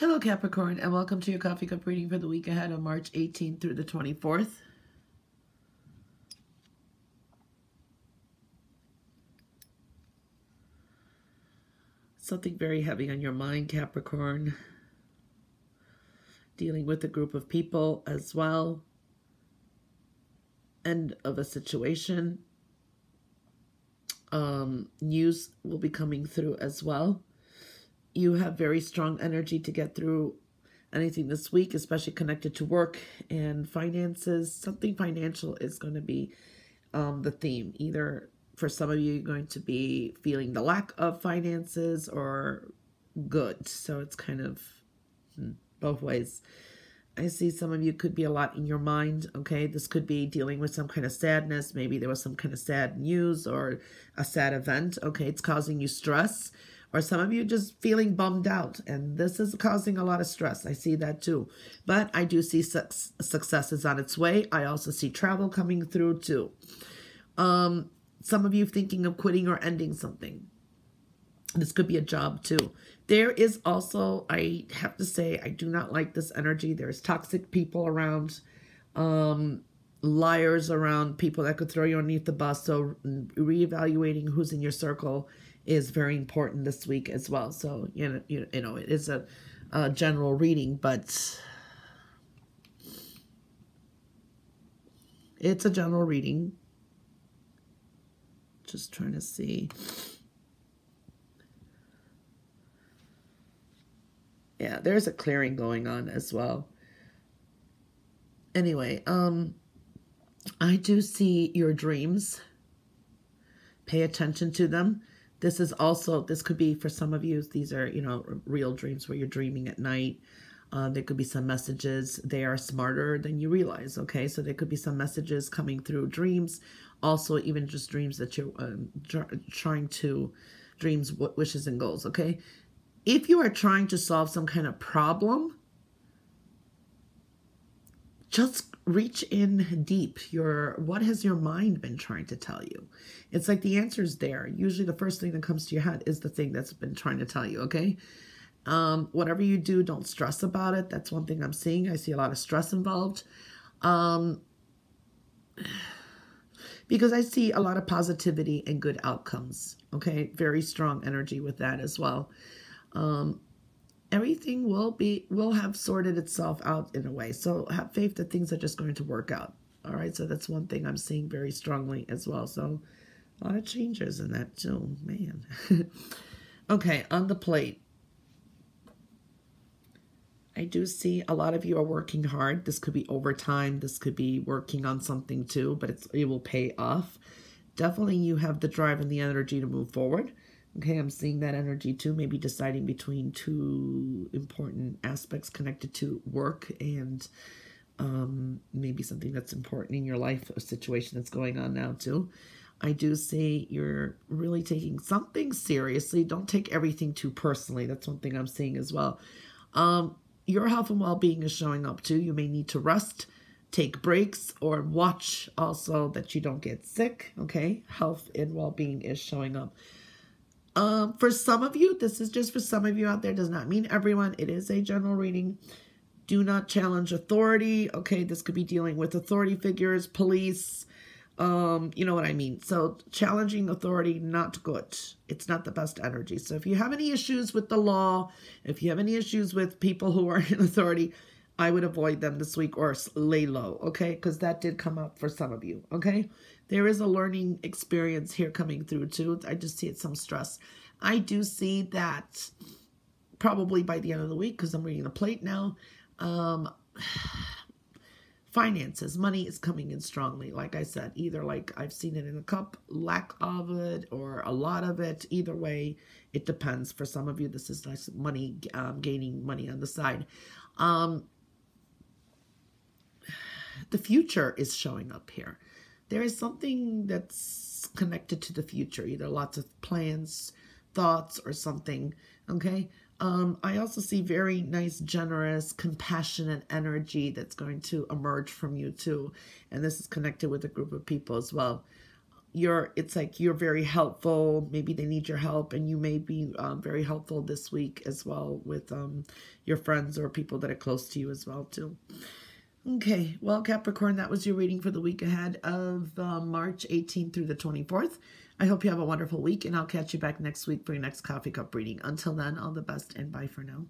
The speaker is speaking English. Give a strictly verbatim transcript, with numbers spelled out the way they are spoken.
Hello Capricorn, and welcome to your coffee cup reading for the week ahead of March eighteenth through the twenty-fourth. Something very heavy on your mind, Capricorn. Dealing with a group of people as well. End of a situation. Um, news will be coming through as well. You have very strong energy to get through anything this week, especially connected to work and finances. Something financial is going to be um, the theme. Either for some of you, you're going to be feeling the lack of finances or good. So it's kind of both ways. I see some of you could be a lot in your mind, okay? This could be dealing with some kind of sadness. Maybe there was some kind of sad news or a sad event, okay? It's causing you stress. Or some of you just feeling bummed out, and this is causing a lot of stress. I see that too. But I do see su success is on its way. I also see travel coming through too. Um, some of you thinking of quitting or ending something. This could be a job too. There is also, I have to say, I do not like this energy. There's toxic people around, um, liars around, people that could throw you underneath the bus. So reevaluating who's in your circle is very important this week as well. So, you know, you, you know, it's a, a general reading, but it's a general reading. Just trying to see. Yeah, there's a clearing going on as well. Anyway, um, I do see your dreams. Pay attention to them. This is also, this could be for some of you, these are, you know, real dreams where you're dreaming at night. Uh, there could be some messages. They are smarter than you realize, okay? So there could be some messages coming through dreams. Also, even just dreams that you're um, trying to, dreams, wishes, and goals, okay? If you are trying to solve some kind of problem, just reach in deep. Your, what has your mind been trying to tell you? It's like the answer is there. Usually the first thing that comes to your head is the thing that's been trying to tell you, okay? Um, whatever you do, don't stress about it. That's one thing I'm seeing. I see a lot of stress involved. Um, because I see a lot of positivity and good outcomes, okay? Very strong energy with that as well. Um, Everything will be, will have sorted itself out in a way. So have faith that things are just going to work out. All right. So that's one thing I'm seeing very strongly as well. So a lot of changes in that too, man. Okay. On the plate, I do see a lot of you are working hard. This could be overtime. This could be working on something too, but it's, it will pay off. Definitely you have the drive and the energy to move forward. Okay, I'm seeing that energy too, maybe deciding between two important aspects connected to work and um, maybe something that's important in your life, a situation that's going on now too. I do see you're really taking something seriously. Don't take everything too personally. That's one thing I'm seeing as well. Um, your health and well-being is showing up too. You may need to rest, take breaks, or watch also that you don't get sick. Okay, health and well-being is showing up. Um, for some of you, this is just for some of you out there, does not mean everyone. It is a general reading. Do not challenge authority. Okay, this could be dealing with authority figures, police, um, you know what I mean. So challenging authority, not good. It's not the best energy. So if you have any issues with the law, if you have any issues with people who are in authority, I would avoid them this week or lay low, okay? Because that did come up for some of you, okay? There is a learning experience here coming through too. I just see it, some stress. I do see that probably by the end of the week because I'm reading the plate now. Um, finances, money is coming in strongly. Like I said, either like I've seen it in a cup, lack of it or a lot of it. Either way, it depends. For some of you, this is nice money, um, gaining money on the side. Um, The future is showing up here. There is something that's connected to the future, either lots of plans, thoughts, or something, okay? Um, I also see very nice, generous, compassionate energy that's going to emerge from you too. And this is connected with a group of people as well. you're, it's like you're very helpful. Maybe they need your help, and you may be um, very helpful this week as well with um, your friends or people that are close to you as well too. Okay, well, Capricorn, that was your reading for the week ahead of uh, March eighteenth through the twenty-fourth. I hope you have a wonderful week, and I'll catch you back next week for your next Coffee Cup reading. Until then, all the best, and bye for now.